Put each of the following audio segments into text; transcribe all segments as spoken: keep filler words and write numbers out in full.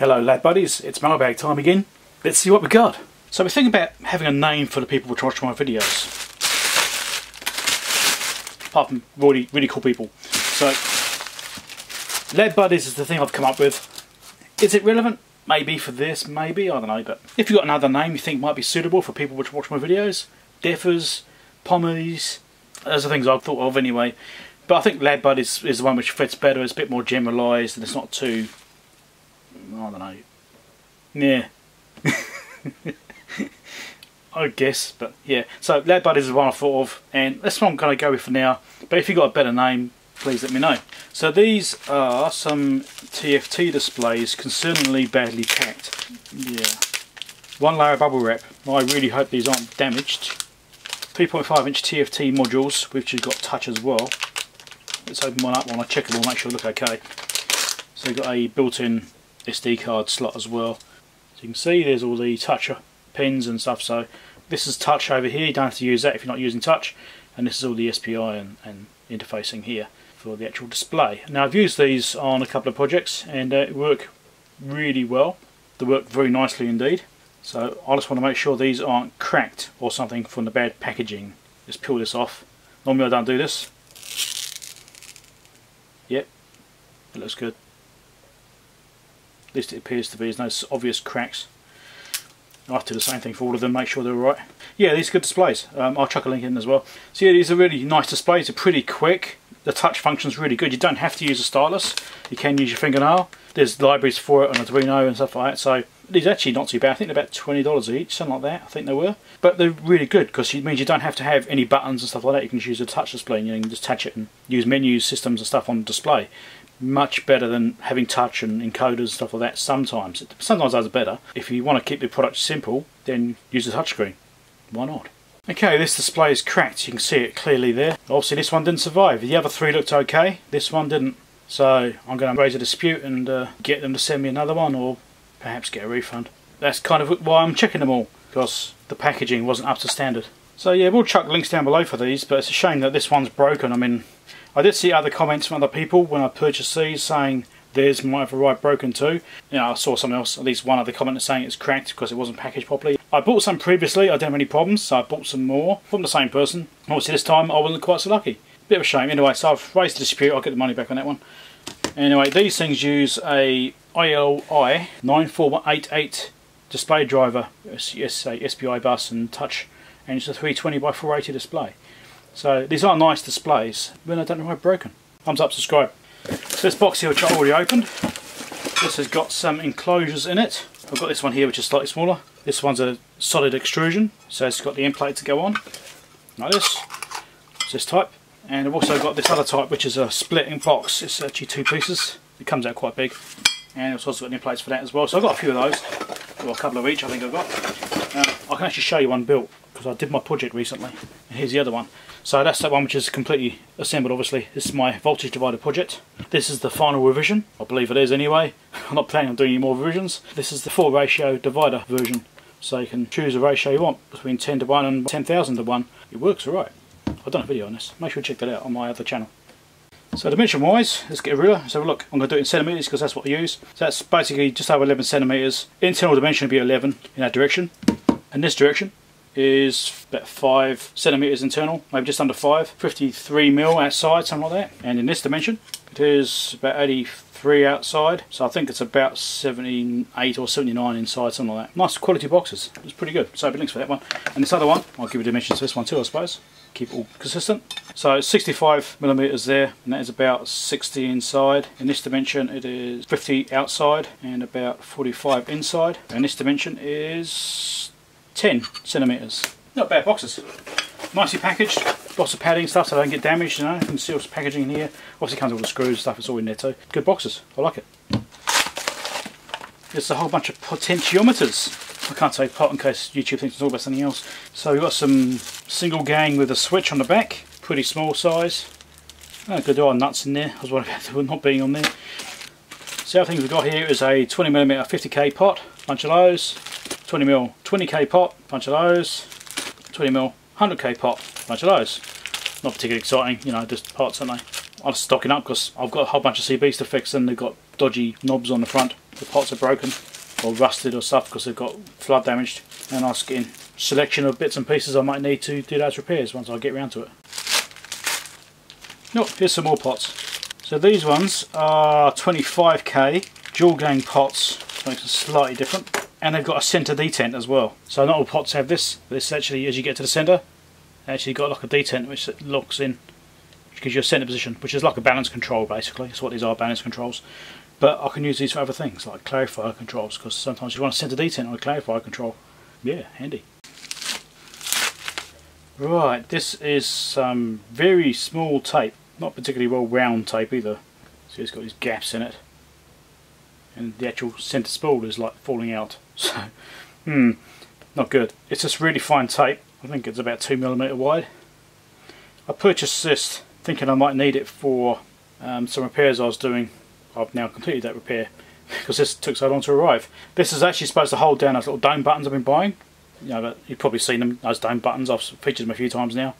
Hello Lad Buddies, it's mailbag time again. Let's see what we got. So we're thinking about having a name for the people who watch my videos. Apart from really, really cool people. So, Lad Buddies is the thing I've come up with. Is it relevant? Maybe for this, maybe, I don't know, but if you've got another name you think might be suitable for people which watch my videos, Deffers, Pommies, those are things I've thought of anyway. But I think Lad Buddies is the one which fits better, it's a bit more generalised and it's not too... I don't know. Yeah. I guess, but yeah. So Lad Buddies is one I thought of, and that's what I'm going to go with for now. But if you've got a better name, please let me know. So these are some T F T displays, concerningly badly packed. Yeah. One layer of bubble wrap. I really hope these aren't damaged. three point five inch T F T modules, which has got touch as well. Let's open one up while I check them all, make sure they look okay. So we've got a built-in S D card slot as well. As you can see, there's all the touch pins and stuff, so this is touch over here, you don't have to use that if you're not using touch, and this is all the S P I and, and interfacing here for the actual display. Now I've used these on a couple of projects and they uh, work really well. They work very nicely indeed, so I just want to make sure these aren't cracked or something from the bad packaging. Just peel this off. Normally I don't do this. Yep, it looks good. At least it appears to be, there's no obvious cracks. I have to do the same thing for all of them, make sure they're all right. Yeah, these are good displays. Um, I'll chuck a link in as well. So yeah, these are really nice displays, they're pretty quick. The touch function's really good. You don't have to use a stylus, you can use your fingernail. There's libraries for it on Arduino and stuff like that, so these are actually not too bad. I think they're about twenty dollars each, something like that, I think they were. But they're really good, because it means you don't have to have any buttons and stuff like that. You can just use a touch display and you can just touch it and use menus, systems and stuff on display. Much better than having touch and encoders and stuff like that sometimes. Sometimes those are better. If you want to keep the product simple, then use a touchscreen. Why not? Okay, this display is cracked. You can see it clearly there. Obviously this one didn't survive. The other three looked okay. This one didn't. So I'm going to raise a dispute and uh, get them to send me another one or perhaps get a refund. That's kind of why I'm checking them all, because the packaging wasn't up to standard. So yeah, we'll chuck links down below for these, but it's a shame that this one's broken. I mean, I did see other comments from other people when I purchased these saying theirs might have arrived broken too. You know, I saw someone else, at least one other comment saying it's cracked because it wasn't packaged properly. I bought some previously, I didn't have any problems, so I bought some more from the same person. Obviously this time I wasn't quite so lucky. Bit of a shame. Anyway, so I've raised the dispute, I'll get the money back on that one. Anyway, these things use a I L I nine four eight eight display driver, yes, a S P I bus and touch, and it's a three twenty by four eighty display. So these are nice displays, but I don't know why I've broken. Thumbs up, subscribe. So this box here, which I already opened, this has got some enclosures in it. I've got this one here, which is slightly smaller. This one's a solid extrusion, so it's got the end plate to go on, like this. It's this type, and I've also got this other type, which is a splitting box. It's actually two pieces. It comes out quite big, and it's also got end plates for that as well. So I've got a few of those, well, a couple of each, I think I've got. Um, I can actually show you one built, because I did my project recently. And here's the other one. So that's that one which is completely assembled, obviously. This is my voltage divider project. This is the final revision. I believe it is anyway. I'm not planning on doing any more revisions. This is the four ratio divider version. So you can choose a ratio you want, between ten to one and ten thousand to one. It works alright. I've done a video on this. Make sure you check that out on my other channel. So dimension wise, let's get a ruler, let's have a look. I'm going to do it in centimetres because that's what I use. So that's basically just over eleven centimetres. Internal dimension would be eleven in that direction. And this direction is about five centimetres internal, maybe just under five. fifty-three mil outside, something like that. And in this dimension, it is about eighty-three outside. So I think it's about seventy-eight or seventy-nine inside, something like that. Nice quality boxes. It's pretty good. So I'll be links for that one. And this other one, I'll give you dimensions for this one too, I suppose. Keep it all consistent. So sixty-five millimeters there, and that is about sixty inside. In this dimension it is fifty outside and about forty-five inside. And this dimension is ten centimeters. Not bad boxes. Nicely packaged, lots of padding stuff so they don't get damaged, you know. You can see all this packaging in here. Obviously comes with all the screws and stuff, it's all in there too. Good boxes, I like it. There's a whole bunch of potentiometers. I can't say pot in case YouTube thinks it's all about something else. So we've got some single gang with a switch on the back, pretty small size. Oh, good, there are nuts in there. I was worried about them not being on there. So the other things we've got here is a twenty millimeter fifty K pot, bunch of those. twenty mil twenty K pot, bunch of those. twenty mil one hundred K pot, bunch of those. Not particularly exciting, you know, just parts, aren't they? I'm stocking up because I've got a whole bunch of C Bs to fix and they've got dodgy knobs on the front. the pots are broken or rusted or stuff because they've got flood damaged, and I'll get in selection of bits and pieces I might need to do those repairs once I get round to it. Oh, here's some more pots. So these ones are twenty-five K dual gang pots, which makes them slightly different, and they've got a centre detent as well. So not all pots have this, but this actually, as you get to the centre, actually got like a detent which locks in, which gives you a centre position, which is like a balance control basically. That's what these are, balance controls. But I can use these for other things like clarifier controls, because sometimes you want a centre detent on a clarifier control. Yeah, handy. Right, this is some very small tape, not particularly well round tape either. So it's got these gaps in it, and the actual centre spool is like falling out. So, hmm, not good. It's just really fine tape. I think it's about two millimeter wide. I purchased this thinking I might need it for um, some repairs I was doing. I've now completed that repair because this took so long to arrive. This is actually supposed to hold down those little dome buttons I've been buying. You know, you've probably seen them, those dome buttons. I've featured them a few times now.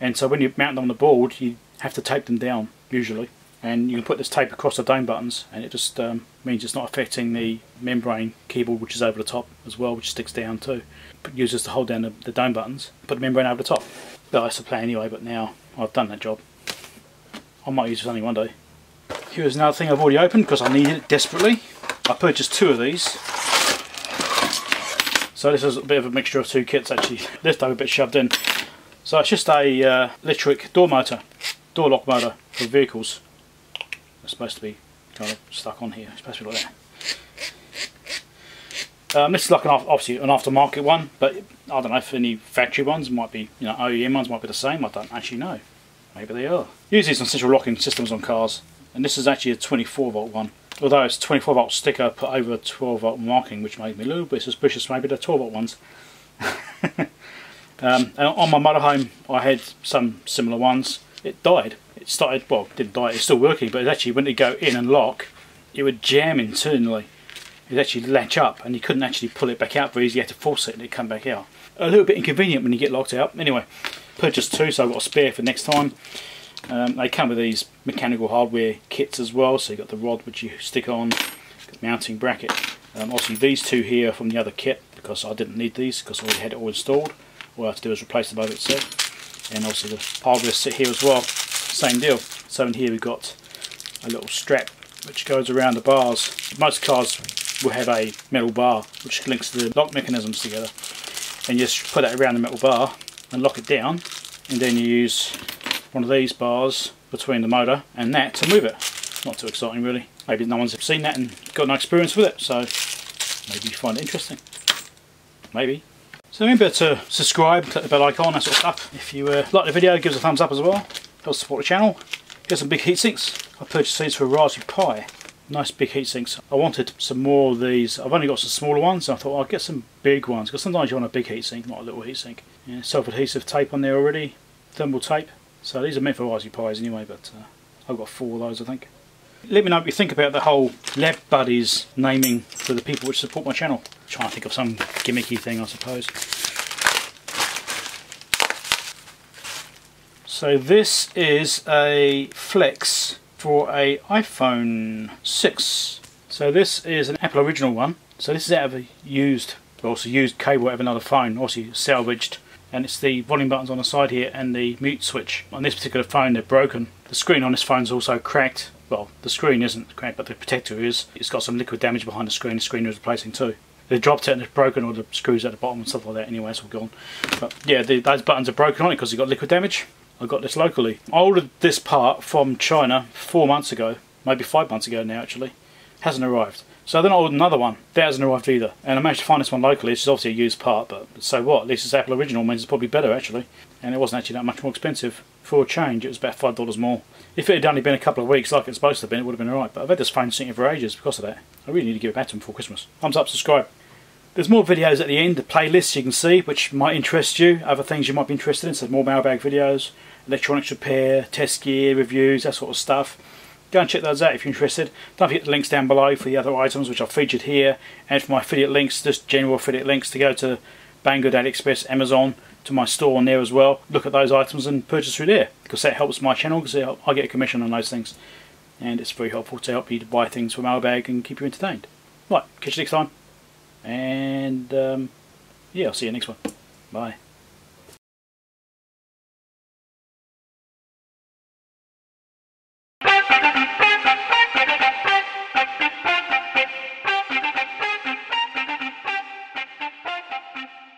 And so when you mount them on the board, you have to tape them down usually, and you can put this tape across the dome buttons, and it just um, means it's not affecting the membrane keyboard, which is over the top as well, which sticks down too. But use this to hold down the, the dome buttons, put the membrane over the top. But that's the plan anyway. But now I've done that job. I might use this only one day. Here's another thing I've already opened because I needed it desperately. I purchased two of these. So this is a bit of a mixture of two kits actually, leftover bit shoved in. So it's just a uh, electric door motor, door lock motor for vehicles. It's supposed to be kind of stuck on here, it's supposed to be like that. Um, this is like an, obviously an aftermarket one, but I don't know if any factory ones might be, you know, O E M ones might be the same, I don't actually know. Maybe they are. Use these on central locking systems on cars. And this is actually a twenty-four volt one, although it's a twenty-four volt sticker put over a twelve volt marking, which made me a little bit suspicious. Maybe they're twelve volt ones. um, and on my motorhome, I had some similar ones. It died. It started, well, it didn't die. It's still working, but it actually, when it go in and lock, it would jam internally. It'd actually latch up, and you couldn't actually pull it back out very easily. You had to force it, and it'd come back out. A little bit inconvenient when you get locked out. Anyway, purchased two, so I've got a spare for next time. Um, they come with these mechanical hardware kits as well, so you've got the rod which you stick on, the mounting bracket. Um, obviously these two here from the other kit, because I didn't need these because I already had it all installed. All I have to do is replace the motor itself, and also the hardware sit here as well, same deal. So in here we've got a little strap which goes around the bars. Most cars will have a metal bar which links the lock mechanisms together, and you just put that around the metal bar and lock it down, and then you use one of these bars between the motor and that to move it. Not too exciting really. Maybe no one's seen that and got no experience with it, so maybe you find it interesting. Maybe. So remember to subscribe, click the bell icon, that sort of stuff. If you uh, like the video, give us a thumbs up as well. Help support the channel. Here's some big heat sinks. I purchased these for a Raspberry Pi. Nice big heat sinks. I wanted some more of these. I've only got some smaller ones, and I thought I'll get some big ones, because sometimes you want a big heat sink, not a little heat sink. Yeah, self-adhesive tape on there already. Thimble tape. So these are meant for Raspberry Pis anyway, but uh, I've got four of those, I think. Let me know what you think about the whole Lad Buddies naming for the people which support my channel. I'm trying to think of some gimmicky thing, I suppose. So this is a flex for a iPhone six. So this is an Apple original one. So this is out of a used, also used cable out of another phone, also salvaged. And it's the volume buttons on the side here and the mute switch. On this particular phone they're broken. The screen on this phone's also cracked. Well, the screen isn't cracked, but the protector is. It's got some liquid damage behind the screen. The screen is replacing too. They dropped it and it's broken, or the screws at the bottom and stuff like that. Anyway, it's all gone. But yeah, the, those buttons are broken on it because it got liquid damage. I got this locally. I ordered this part from China four months ago, maybe five months ago now actually. Hasn't arrived. So then I ordered another one. That hasn't arrived either. And I managed to find this one locally. This is obviously a used part, but so what? At least it's Apple original, means it's probably better actually. And it wasn't actually that much more expensive. For a change, it was about five dollars more. If it had only been a couple of weeks like it's supposed to have been, it would have been alright. But I've had this phone sitting for ages because of that. I really need to give it back to them before Christmas. Thumbs up, subscribe. There's more videos at the end, the playlists you can see, which might interest you. Other things you might be interested in, so more mailbag videos, electronics repair, test gear, reviews, that sort of stuff. Go and check those out if you're interested. Don't forget the links down below for the other items which I've featured here, and for my affiliate links, just general affiliate links to go to Banggood, AliExpress, Amazon, to my store on there as well. Look at those items and purchase through there, because that helps my channel, because I get a commission on those things. And it's very helpful to help you to buy things from our bag and keep you entertained. Right, catch you next time. And um, yeah, I'll see you next one. Bye.